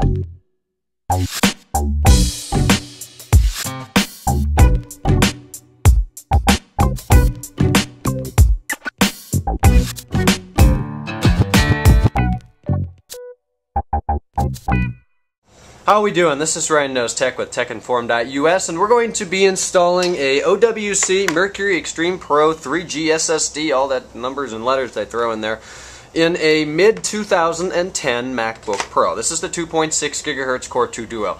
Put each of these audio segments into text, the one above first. How are we doing? This is RyanKnowsTech with techinform.us, and we're going to be installing a OWC Mercury Extreme Pro 3G SSD, all that numbers and letters they throw in there, in a mid-2010 MacBook Pro. This is the 2.6 gigahertz Core 2 Duo.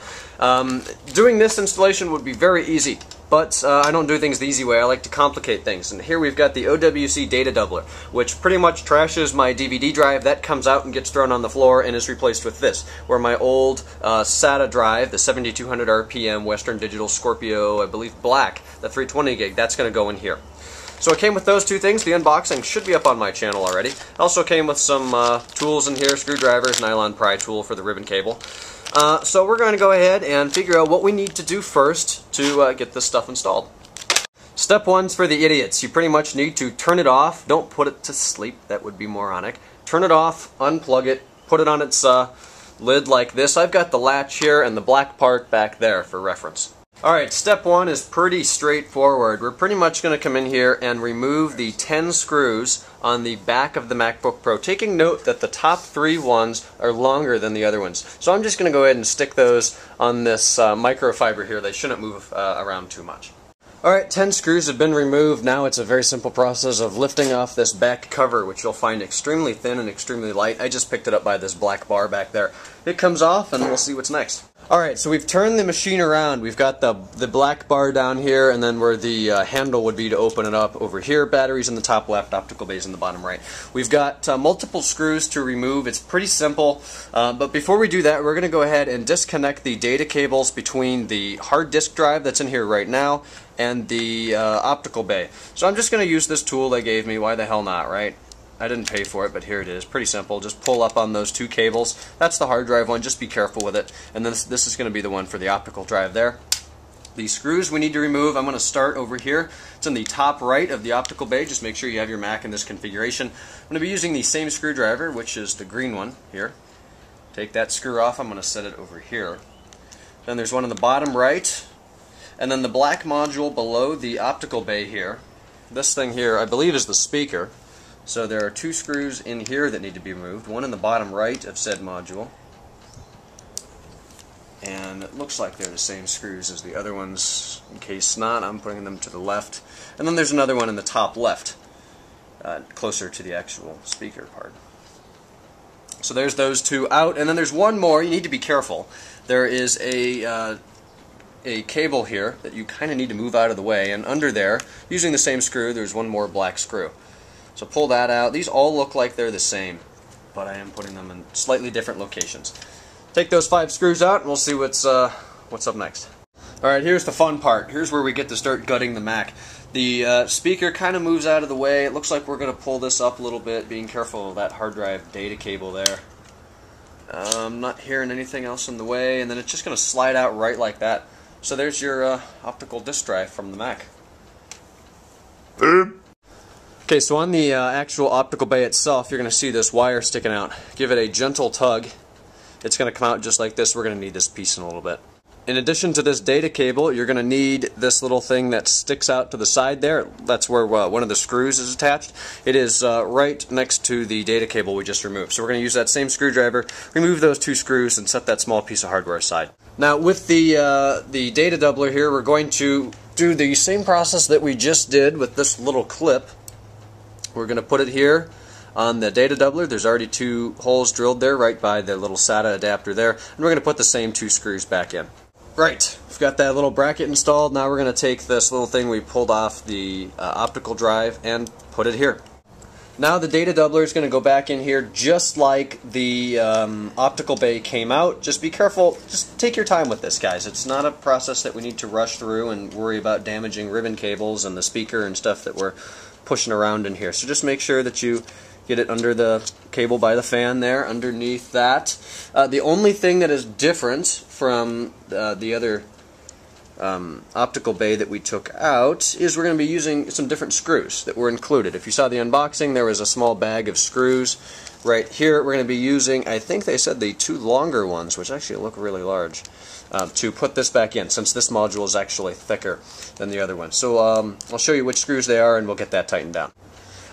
Doing this installation would be very easy, but I don't do things the easy way. I like to complicate things. And here we've got the OWC Data Doubler, which pretty much trashes my DVD drive. That comes out and gets thrown on the floor and is replaced with this, where my old SATA drive, the 7200 RPM Western Digital Scorpio, I believe black, the 320 gig, that's going to go in here. So it came with those two things. The unboxing should be up on my channel already. Also came with some tools in here, screwdrivers, nylon pry tool for the ribbon cable. So we're going to go ahead and figure out what we need to do first to get this stuff installed. Step one's for the idiots. You pretty much need to turn it off. Don't put it to sleep. That would be moronic. Turn it off, unplug it, put it on its lid like this. I've got the latch here and the black part back there for reference. Alright, step one is pretty straightforward. We're pretty much going to come in here and remove the 10 screws on the back of the MacBook Pro, taking note that the top three ones are longer than the other ones. So I'm just going to go ahead and stick those on this microfiber here. They shouldn't move around too much. Alright, 10 screws have been removed. Now it's a very simple process of lifting off this back cover, which you'll find extremely thin and extremely light. I just picked it up by this black bar back there. It comes off and we'll see what's next. Alright, so we've turned the machine around. We've got the black bar down here, and then where the handle would be to open it up over here. Batteries in the top left, optical bays in the bottom right. We've got multiple screws to remove. It's pretty simple, but before we do that, we're going to go ahead and disconnect the data cables between the hard disk drive that's in here right now and the optical bay. So I'm just going to use this tool they gave me. Why the hell not, right? I didn't pay for it, but here it is. Pretty simple. Just pull up on those two cables. That's the hard drive one. Just be careful with it. And then this is going to be the one for the optical drive there. The screws we need to remove, I'm going to start over here. It's in the top right of the optical bay. Just make sure you have your Mac in this configuration. I'm going to be using the same screwdriver, which is the green one here. Take that screw off. I'm going to set it over here. Then there's one in the bottom right. And then the black module below the optical bay here. This thing here, I believe, is the speaker. So there are two screws in here that need to be removed, one in the bottom right of said module, and it looks like they're the same screws as the other ones. In case not, I'm putting them to the left, and then there's another one in the top left, closer to the actual speaker part. So there's those two out, and then there's one more. You need to be careful. There is a cable here that you kind of need to move out of the way, and under there, using the same screw, there's one more black screw. So pull that out. These all look like they're the same, but I am putting them in slightly different locations. Take those 5 screws out and we'll see what's up next. Alright, here's the fun part. Here's where we get to start gutting the Mac. The speaker kind of moves out of the way. It looks like we're going to pull this up a little bit, being careful of that hard drive data cable there. I'm not hearing anything else in the way, and then it's just going to slide out right like that. So there's your optical disk drive from the Mac. Okay, so on the actual optical bay itself, you're going to see this wire sticking out. Give it a gentle tug. It's going to come out just like this. We're going to need this piece in a little bit. In addition to this data cable, you're going to need this little thing that sticks out to the side there. That's where one of the screws is attached. It is right next to the data cable we just removed. So we're going to use that same screwdriver, remove those two screws, and set that small piece of hardware aside. Now with the data doubler here, we're going to do the same process that we just did with this little clip. We're going to put it here on the data doubler. There's already 2 holes drilled there right by the little SATA adapter there. And we're going to put the same 2 screws back in. Right, we've got that little bracket installed. Now we're going to take this little thing we pulled off the optical drive and put it here. Now the data doubler is going to go back in here just like the optical bay came out. Just be careful. Just take your time with this, guys. It's not a process that we need to rush through and worry about damaging ribbon cables and the speaker and stuff that we're pushing around in here. So just make sure that you get it under the cable by the fan there, underneath that. The only thing that is different from the other optical bay that we took out is we're going to be using some different screws that were included. If you saw the unboxing, there was a small bag of screws right here. We're going to be using, I think they said the two longer ones, which actually look really large, to put this back in, since this module is actually thicker than the other one. So I'll show you which screws they are and we'll get that tightened down.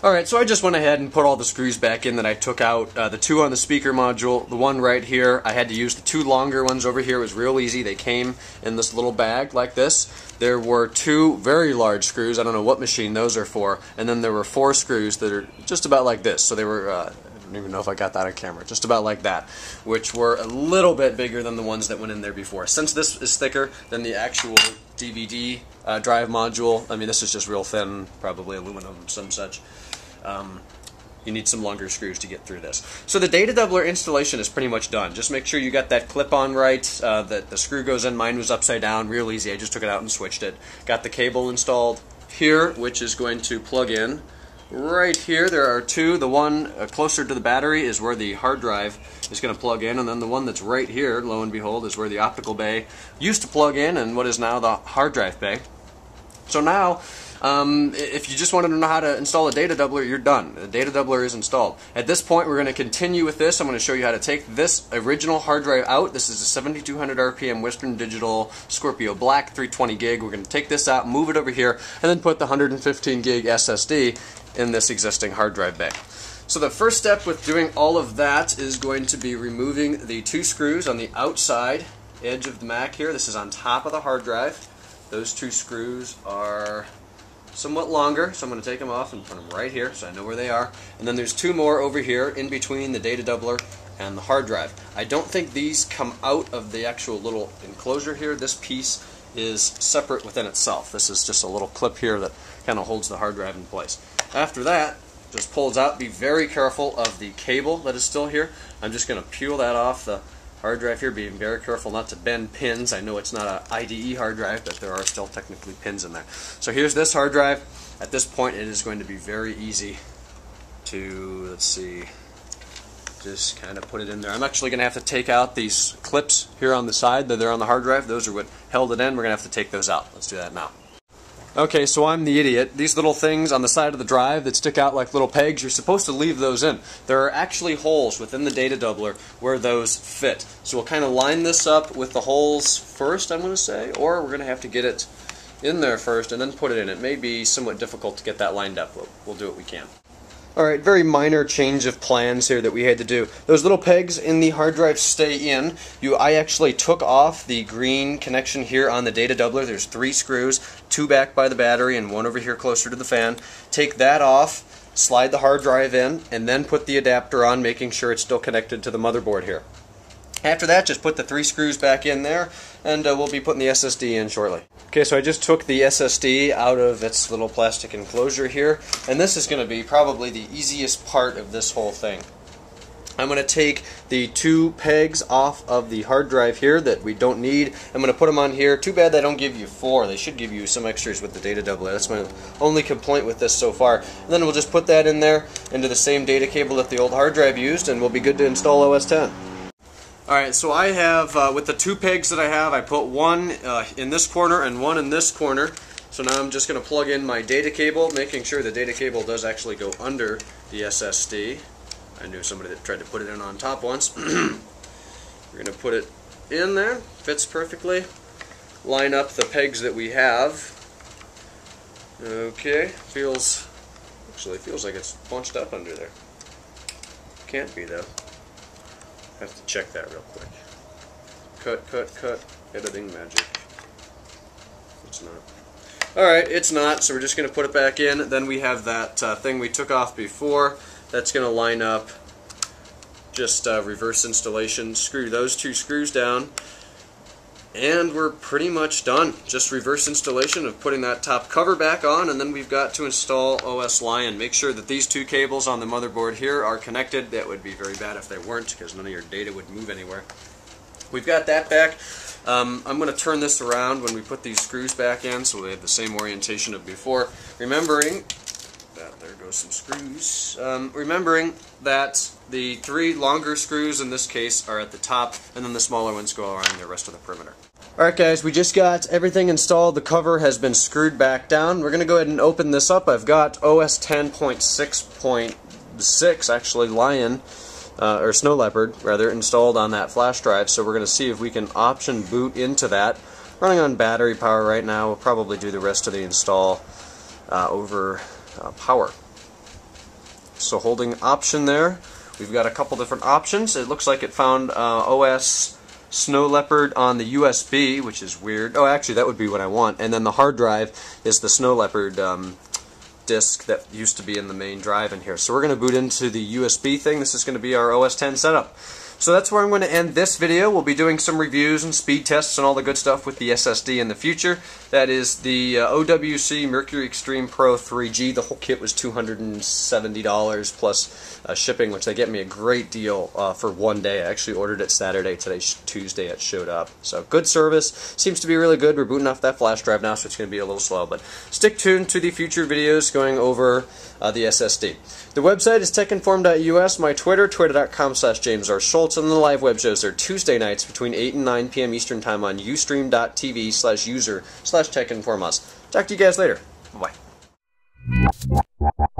Alright, so I just went ahead and put all the screws back in that I took out. The two on the speaker module, the one right here, I had to use the two longer ones over here. It was real easy. They came in this little bag like this. There were two very large screws. I don't know what machine those are for. And then there were four screws that are just about like this. So they were, I don't even know if I got that on camera, just about like that, which were a little bit bigger than the ones that went in there before. Since this is thicker than the actual DVD drive module, I mean, this is just real thin, probably aluminum, some such. You need some longer screws to get through this. So the Data Doubler installation is pretty much done. Just make sure you got that clip on right, that the screw goes in. Mine was upside down, real easy. I just took it out and switched it. Got the cable installed here, which is going to plug in. Right here there are two. The one closer to the battery is where the hard drive is going to plug in, and then the one that's right here, lo and behold, is where the optical bay used to plug in and what is now the hard drive bay. So now, if you just wanted to know how to install a Data Doubler, you're done. The Data Doubler is installed. At this point, we're going to continue with this. I'm going to show you how to take this original hard drive out. This is a 7200 RPM Western Digital Scorpio Black 320 gig. We're going to take this out, move it over here, and then put the 115 gig SSD in this existing hard drive bay. So the first step with doing all of that is going to be removing the two screws on the outside edge of the Mac here. This is on top of the hard drive. Those two screws are somewhat longer, so I'm going to take them off and put them right here so I know where they are. And then there's two more over here in between the Data Doubler and the hard drive. I don't think these come out of the actual little enclosure here. This piece is separate within itself. This is just a little clip here that kind of holds the hard drive in place. After that, just pulls out. Be very careful of the cable that is still here. I'm just going to peel that off the hard drive here, being very careful not to bend pins. I know it's not an IDE hard drive, but there are still technically pins in there. So here's this hard drive. At this point, it is going to be very easy to, let's see, just kind of put it in there. I'm actually going to have to take out these clips here on the side that are on the hard drive. Those are what held it in. We're going to have to take those out. Let's do that now. Okay, so I'm the idiot. These little things on the side of the drive that stick out like little pegs, you're supposed to leave those in. There are actually holes within the Data Doubler where those fit. So we'll kind of line this up with the holes first, I'm going to say, or we're going to have to get it in there first and then put it in. It may be somewhat difficult to get that lined up, but we'll do what we can. Alright, very minor change of plans here that we had to do. Those little pegs in the hard drive stay in. I actually took off the green connection here on the Data Doubler. There's three screws, two back by the battery and one over here closer to the fan. Take that off, slide the hard drive in, and then put the adapter on, making sure it's still connected to the motherboard here. After that, just put the three screws back in there, and we'll be putting the SSD in shortly. Okay, so I just took the SSD out of its little plastic enclosure here, and this is going to be probably the easiest part of this whole thing. I'm going to take the two pegs off of the hard drive here that we don't need. I'm going to put them on here. Too bad they don't give you four. They should give you some extras with the Data Doubler. That's my only complaint with this so far. And then we'll just put that in there into the same data cable that the old hard drive used, and we'll be good to install OS X. Alright, so I have, with the two pegs that I have, I put one in this corner and one in this corner. So now I'm just going to plug in my data cable, making sure the data cable does actually go under the SSD. I knew somebody that tried to put it in on top once. We're going to put it in there, fits perfectly. Line up the pegs that we have. Okay, actually feels like it's bunched up under there. Can't be though. I have to check that real quick. Cut, cut, cut. Editing magic. It's not. Alright, it's not, so we're just going to put it back in. Then we have that thing we took off before. That's going to line up. Just reverse installation. Screw those two screws down. And we're pretty much done. Just reverse installation of putting that top cover back on, and then we've got to install OS Lion. Make sure that these two cables on the motherboard here are connected. That would be very bad if they weren't, because none of your data would move anywhere. We've got that back. I'm going to turn this around when we put these screws back in, so they have the same orientation of before. Remembering that there goes some screws. Remembering that the three longer screws in this case are at the top, and then the smaller ones go around the rest of the perimeter. Alright guys, we just got everything installed. The cover has been screwed back down. We're going to go ahead and open this up. I've got OS 10.6.6 actually Lion or Snow Leopard rather, installed on that flash drive, so we're going to see if we can option boot into that. Running on battery power right now. We'll probably do the rest of the install over power. So holding option there, we've got a couple different options. It looks like it found OS Snow Leopard on the USB, which is weird. Oh, actually, that would be what I want. And then the hard drive is the Snow Leopard disk that used to be in the main drive in here. So we're going to boot into the USB thing. This is going to be our OS X setup. So that's where I'm going to end this video. We'll be doing some reviews and speed tests and all the good stuff with the SSD in the future. That is the OWC Mercury Extreme Pro 3G. The whole kit was $270 plus shipping, which they get me a great deal for one day. I actually ordered it Saturday. Today's Tuesday. It showed up. So good service. Seems to be really good. We're booting off that flash drive now, so it's going to be a little slow. But stick tuned to the future videos going over the SSD. The website is techinform.us. My Twitter, twitter.com/JamesRSchultz. And the live web shows are Tuesday nights between 8 and 9 p.m. Eastern Time on ustream.tv/user/techinform.us. Talk to you guys later. Bye-bye.